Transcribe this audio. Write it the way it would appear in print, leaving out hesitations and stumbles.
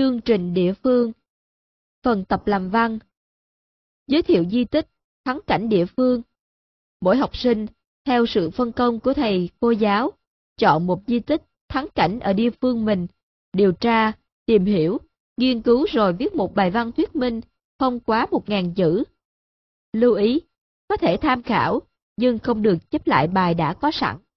chương trình địa phương. Phần tập làm văn giới thiệu di tích, thắng cảnh địa phương. Mỗi học sinh, theo sự phân công của thầy, cô giáo, chọn một di tích, thắng cảnh ở địa phương mình, điều tra, tìm hiểu, nghiên cứu rồi viết một bài văn thuyết minh, không quá 1.000 chữ. Lưu ý, có thể tham khảo, nhưng không được chép lại bài đã có sẵn.